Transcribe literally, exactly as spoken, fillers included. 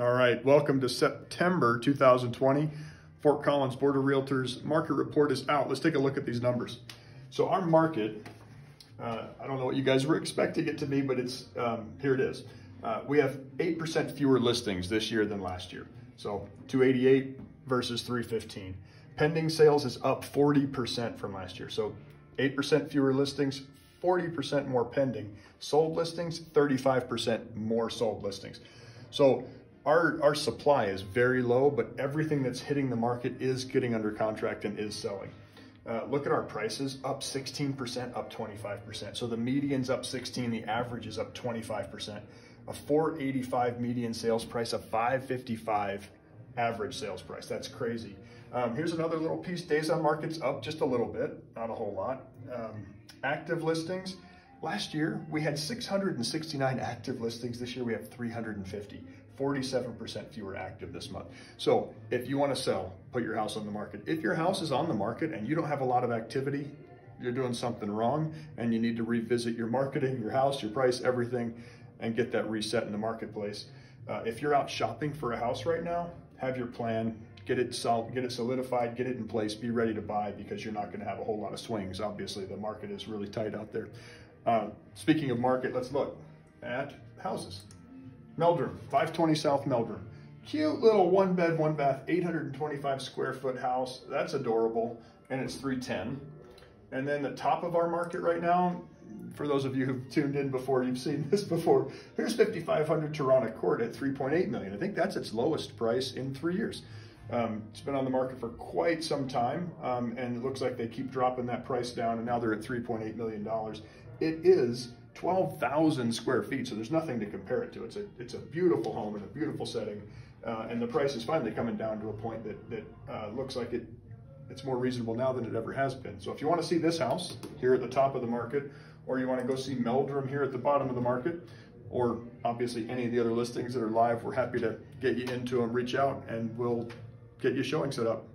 All right, welcome to September two thousand twenty. Fort Collins Board of Realtors market report is out. Let's take a look at these numbers. So our market, uh, I don't know what you guys were expecting it to be, but it's um, here it is. Uh, we have eight percent fewer listings this year than last year. So two eighty-eight versus three fifteen. Pending sales is up forty percent from last year. So eight percent fewer listings, forty percent more pending. Sold listings, thirty-five percent more sold listings. So Our, our supply is very low, but everything that's hitting the market is getting under contract and is selling. Uh, look at our prices, up sixteen percent, up twenty-five percent. So the median's up sixteen, the average is up twenty-five percent. A four eighty-five median sales price, a five fifty-five average sales price. That's crazy. Um, here's another little piece. Days on market's up just a little bit, not a whole lot. Um, active listings. Last year, we had six hundred sixty-nine active listings. This year, we have three hundred fifty, forty-seven percent fewer active this month. So if you want to sell, put your house on the market. If your house is on the market and you don't have a lot of activity, you're doing something wrong and you need to revisit your marketing, your house, your price, everything, and get that reset in the marketplace. Uh, if you're out shopping for a house right now, have your plan, get it sol- get it solidified, get it in place, be ready to buy, because you're not going to have a whole lot of swings. Obviously, the market is really tight out there. Uh, speaking of market, let's look at houses. Meldrum, five twenty South Meldrum. Cute little one bed, one bath, eight hundred twenty-five square foot house. That's adorable, and it's three ten. And then the top of our market right now, for those of you who've tuned in before, you've seen this before, here's fifty-five hundred Toronto Court at three point eight million. I think that's its lowest price in three years. Um, it's been on the market for quite some time, um, and it looks like they keep dropping that price down, and now they're at three point eight million dollars. It is twelve thousand square feet, so there's nothing to compare it to. It's a, it's a beautiful home in a beautiful setting, uh, and the price is finally coming down to a point that, that uh, looks like it, it's more reasonable now than it ever has been. So if you want to see this house here at the top of the market, or you want to go see Meldrum here at the bottom of the market, or obviously any of the other listings that are live, we're happy to get you into them. Reach out and we'll get your showing set up.